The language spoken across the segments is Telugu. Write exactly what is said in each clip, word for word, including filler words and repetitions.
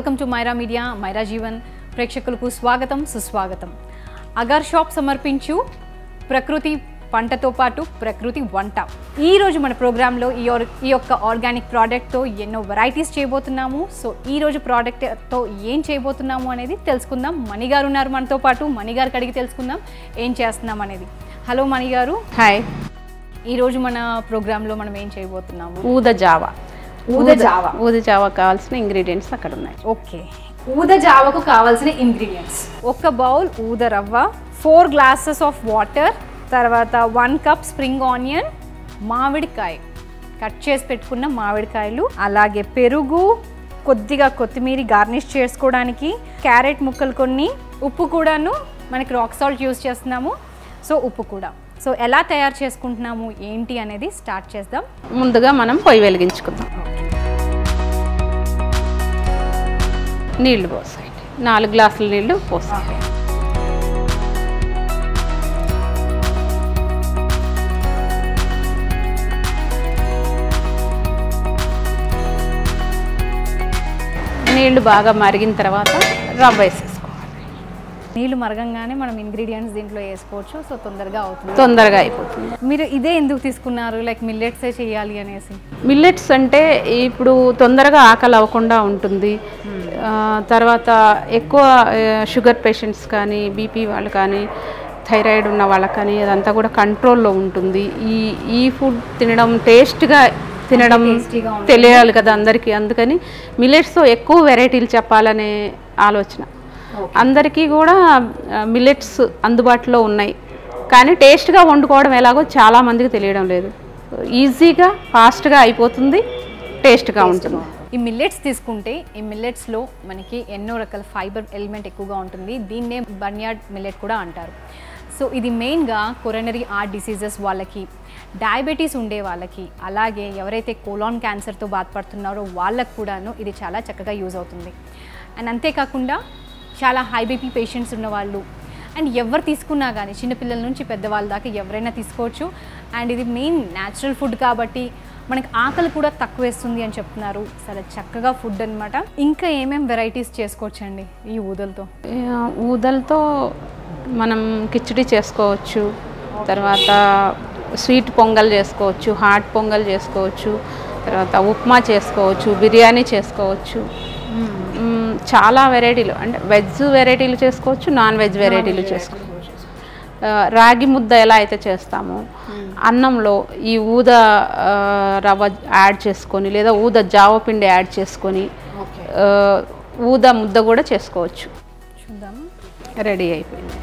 Welcome to Myra media Myra Jeevan ప్రేక్షకులకు స్వాగతం సుస్వాగతం. అగర్ షాప్ సమర్పించు ప్రకృతి పంటతో పాటు ప్రకృతి వంట. ఈ రోజు మన ప్రోగ్రామ్ లో ఈ యొక్క ఆర్గానిక్ ప్రోడక్ట్ తో ఎన్నో వెరైటీస్ చేయబోతున్నాము. సో ఈ రోజు ప్రోడక్ట్ తో ఏం చేయబోతున్నాము అనేది తెలుసుకుందాం. మణి గారు ఉన్నారు మనతో పాటు. మణి గారికి అడిగి తెలుసుకుందాం ఏం చేస్తున్నాం అనేది. హలో మణి గారు. హాయ్. ఈ రోజు మన ప్రోగ్రామ్ లో మనం ఏం చేయబోతున్నాము? ఊద జావా. ఊద జావా ఊద జావా కావాల్సిన ఇంగ్రీడియంట్స్ అక్కడ ఉన్నాయి. ఓకే, ఊద జావాకు కావాల్సిన ఇంగ్రీడియంట్స్: ఒక బౌల్ ఊద రవ్వ, ఫోర్ గ్లాసెస్ ఆఫ్ వాటర్, తర్వాత వన్ కప్ స్ప్రింగ్ ఆనియన్, మామిడికాయ కట్ చేసి పెట్టుకున్న మామిడికాయలు, అలాగే పెరుగు, కొద్దిగా కొత్తిమీర గార్నిష్ చేసుకోవడానికి, క్యారెట్ ముక్కలు కొన్ని, ఉప్పు కూడాను. మనకి రాక్ సాల్ట్ యూజ్ చేస్తున్నాము, సో ఉప్పు కూడా. సో ఎలా తయారు చేసుకుంటున్నాము ఏంటి అనేది స్టార్ట్ చేద్దాం. ముందుగా మనం పొయ్యి వెలిగించుకుందాం. నీళ్లు పోసేయండి. నాలుగు గ్లాసుల నీళ్లు పోసేయండి. నీళ్లు బాగా మరిగిన తర్వాత రవ్వ వేసేసుకోండి. నీళ్ళు మరగంగానే మనం ఇంగ్రీడియంట్స్ దీంట్లో వేసుకోవచ్చు. సో తొందరగా అవుతుంది, తొందరగా అయిపోతుంది. మీరు ఇదే ఎందుకు తీసుకున్నారు? లైక్ మిల్లెట్సే చేయాలి అనేసి. మిల్లెట్స్ అంటే ఇప్పుడు తొందరగా ఆకలి అవ్వకుండా ఉంటుంది. తర్వాత ఎక్కువ షుగర్ పేషెంట్స్ కానీ, బీపీ వాళ్ళు కానీ, థైరాయిడ్ ఉన్న వాళ్ళకి కానీ అదంతా కూడా కంట్రోల్లో ఉంటుంది. ఈ ఈ ఫుడ్ తినడం, టేస్ట్గా తినడం తెలియాలి కదా అందరికీ. అందుకని మిల్లెట్స్తో ఎక్కువ వెరైటీలు చెప్పాలనే ఆలోచన. అందరికీ కూడా మిల్లెట్స్ అందుబాటులో ఉన్నాయి, కానీ టేస్ట్గా వండుకోవడం ఎలాగో చాలామందికి తెలియడం లేదు. ఈజీగా ఫాస్ట్గా అయిపోతుంది, టేస్ట్గా ఉంటుంది. ఈ మిల్లెట్స్ తీసుకుంటే ఈ మిల్లెట్స్లో మనకి ఎన్నో రకాల ఫైబర్ ఎలిమెంట్ ఎక్కువగా ఉంటుంది. దీన్నే బర్న్యార్డ్ మిల్లెట్ కూడా అంటారు. సో ఇది మెయిన్గా కొరనరీ ఆర్ట్ డిసీజెస్ వాళ్ళకి, డయాబెటీస్ ఉండే వాళ్ళకి, అలాగే ఎవరైతే కోలాన్ క్యాన్సర్తో బాధపడుతున్నారో వాళ్ళకు కూడాను ఇది చాలా చక్కగా యూజ్ అవుతుంది. అండ్ అంతేకాకుండా చాలా హై బీపీ పేషెంట్స్ ఉన్నవాళ్ళు అండ్ ఎవరు తీసుకున్నా కానీ చిన్నపిల్లల నుంచి పెద్దవాళ్ళ దాకా ఎవరైనా తీసుకోవచ్చు. అండ్ ఇది మెయిన్ న్యాచురల్ ఫుడ్ కాబట్టి మనకు ఆకలి కూడా తక్కువ వేస్తుంది అని చెప్తున్నారు. చాలా చక్కగా ఫుడ్ అనమాట. ఇంకా ఏమేమి వెరైటీస్ చేసుకోవచ్చండి ఈ ఊదలతో? ఊదలతో మనం కిచిడి చేసుకోవచ్చు, తర్వాత స్వీట్ పొంగల్ చేసుకోవచ్చు, హాట్ పొంగల్ చేసుకోవచ్చు, తర్వాత ఉప్మా చేసుకోవచ్చు, బిర్యానీ చేసుకోవచ్చు. చాలా వెరైటీలు, అంటే వెజ్ వెరైటీలు చేసుకోవచ్చు, నాన్ వెజ్ వెరైటీలు చేసుకోవచ్చు. రాగి ముద్ద ఎలా అయితే చేస్తామో అన్నంలో ఈ ఊద రవ్వ యాడ్ చేసుకొని, లేదా ఊద జావ పిండి యాడ్ చేసుకొని ఊద ముద్ద కూడా చేసుకోవచ్చు. రెడీ అయిపోయింది.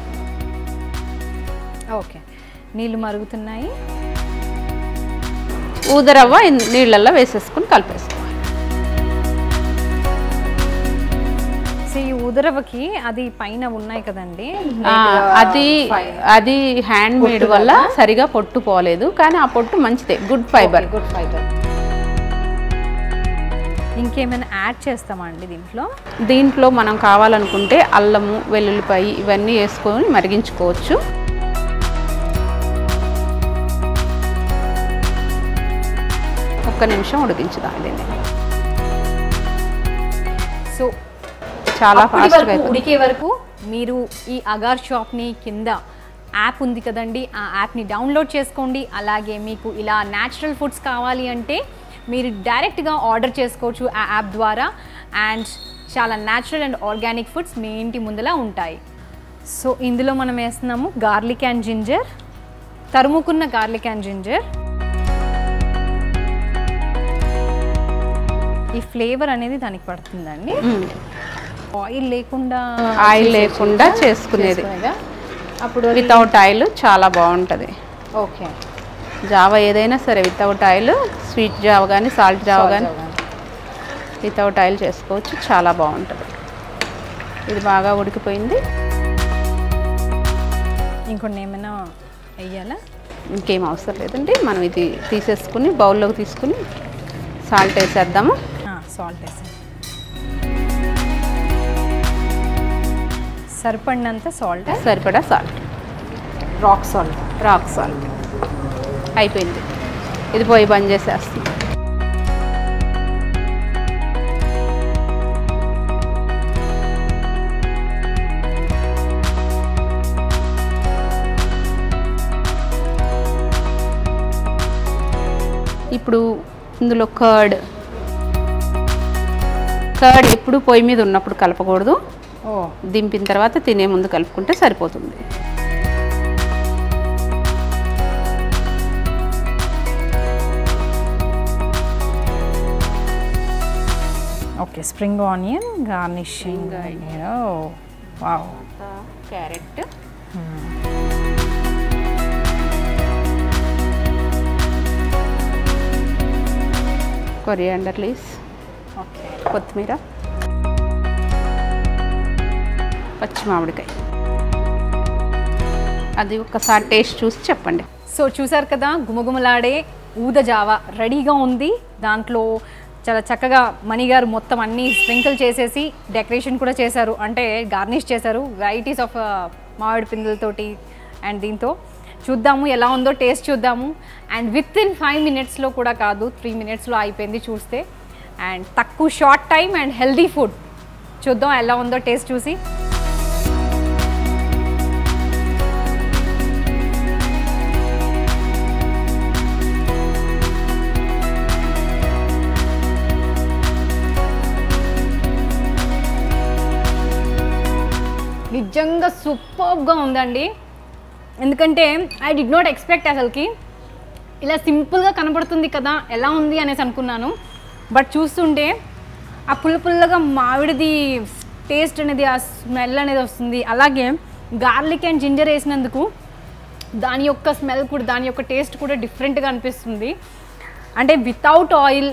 ఓకే, నీళ్ళు మరుగుతున్నాయి. ఊద రవ్వ నీళ్ళల్లో వేసేసుకొని కలిపేసుకోవాలి. ఈ ఊదరవ్వకి అది పైన ఉన్నాయి కదండి, అది అది హ్యాండ్ మేడ్ వల్ల సరిగా పొట్టు పోలేదు, కానీ ఆ పొట్టు మంచిదే, గుడ్ ఫైబర్. Good fibre. ఇంకేమైనా యాడ్ చేస్తామా అండి దీంట్లో? దీంట్లో మనం కావాలనుకుంటే అల్లము, వెల్లుల్లిపాయ ఇవన్నీ వేసుకొని మరిగించుకోవచ్చు. ఒక్క నిమిషం ఉడికించుదాం దీన్ని. సో చాలా ఫాస్ట్‌గా ఉడికే వరకు మీరు ఈ అగర్ షాప్ని, కింద యాప్ ఉంది కదండి, ఆ యాప్ని డౌన్లోడ్ చేసుకోండి. అలాగే మీకు ఇలా న్యాచురల్ ఫుడ్స్ కావాలి అంటే మీరు డైరెక్ట్గా ఆర్డర్ చేసుకోవచ్చు ఆ యాప్ ద్వారా. అండ్ చాలా న్యాచురల్ అండ్ ఆర్గానిక్ ఫుడ్స్ మీ ఇంటి ముందలా ఉంటాయి. సో ఇందులో మనం వేస్తున్నాము గార్లిక్ అండ్ జింజర్, తరుముకున్న గార్లిక్ అండ్ జింజర్. ఈ ఫ్లేవర్ అనేది దానికి పడుతుందండి. ఆయిల్ లేకుండా ఆయిల్ లేకుండా చేసుకునేది అప్పుడు వితౌట్ ఆయిల్ చాలా బాగుంటుంది. ఓకే, జావ ఏదైనా సరే వితౌట్ ఆయిల్, స్వీట్ జావ కానీ సాల్ట్ జావ కానీ వితౌట్ ఆయిల్ చేసుకోవచ్చు, చాలా బాగుంటుంది. ఇది బాగా ఉడికిపోయింది. ఇంకొన్ని ఏమైనా వెయ్యాలా? ఇంకేం అవసరం లేదండి. మనం ఇది తీసేసుకుని బౌల్లోకి తీసుకుని సాల్ట్ వేసేద్దాము. సాల్ట్ వేసే సరిపడినంత సాల్ట్, సరిపడా salt, rock salt. Rock salt అయిపోయింది. ఇది పోయి బంద్ చేసేస్తుంది. ఇప్పుడు ఇందులో కర్డ్ కర్డ్ ఎప్పుడు పొయ్యి మీద ఉన్నప్పుడు కలపకూడదు, దింపిన తర్వాత తినే ముందు కలుపుకుంటే సరిపోతుంది. ఓకే, స్ప్రింగ్ ఆనియన్ గార్నిషింగ్ అయ్యో wow, carrot coriander leaves okay कोत्मीरा पच्चिमामिडिकाय अदि ओकसारि टेस्ट चूसी चेप्पंडि. सो चूसारु कदा गुमगुमलाडे ऊद जावा रेडीगा उंदी. दांट्लो చాలా చక్కగా మణిగారు మొత్తం అన్ని స్ప్రింకిల్ చేసేసి డెకరేషన్ కూడా చేశారు, అంటే గార్నిష్ చేశారు వెరైటీస్ ఆఫ్ మామిడి పిందెలతోటి. అండ్ దీంతో చూద్దాము ఎలా ఉందో, టేస్ట్ చూద్దాము. అండ్ విత్ ఇన్ ఫైవ్ మినిట్స్లో కూడా కాదు, త్రీ మినిట్స్లో అయిపోయింది చూస్తే. అండ్ తక్కువ short time and healthy food. చూద్దాం ఎలా ఉందో టేస్ట్ చూసి. నిజంగా సూపర్గా ఉందండి, ఎందుకంటే ఐ డిడ్ నాట్ ఎక్స్పెక్ట్ అసలుకి ఇలా సింపుల్గా కనబడుతుంది కదా ఎలా ఉంది అనేసి అనుకున్నాను. బట్ చూస్తుంటే ఆ పుల్ల పుల్లగా మామిడిది టేస్ట్ అనేది, ఆ స్మెల్ అనేది వస్తుంది. అలాగే గార్లిక్ అండ్ జింజర్ వేసినందుకు దాని యొక్క స్మెల్ కూడా, దాని యొక్క టేస్ట్ కూడా డిఫరెంట్గా అనిపిస్తుంది. అంటే without oil,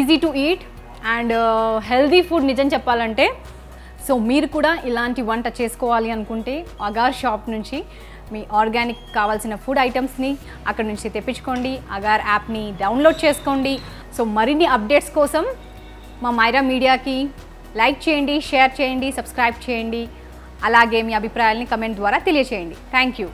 easy to eat and healthy food నిజం చెప్పాలంటే. సో మీరు కూడా ఇలాంటి వంట చేసుకోవాలి అనుకుంటే అగార్ షాప్ నుంచి మీ ఆర్గానిక్ కావాల్సిన ఫుడ్ ఐటమ్స్ని అక్కడ నుంచి తెప్పించుకోండి. అగార్ యాప్ని డౌన్లోడ్ చేసుకోండి. సో మరిన్ని అప్డేట్స్ కోసం మా మైరా మీడియాకి లైక్ చేయండి, షేర్ చేయండి, సబ్స్క్రైబ్ చేయండి. అలాగే మీ అభిప్రాయాలని కమెంట్ ద్వారా తెలియచేయండి. Thank you.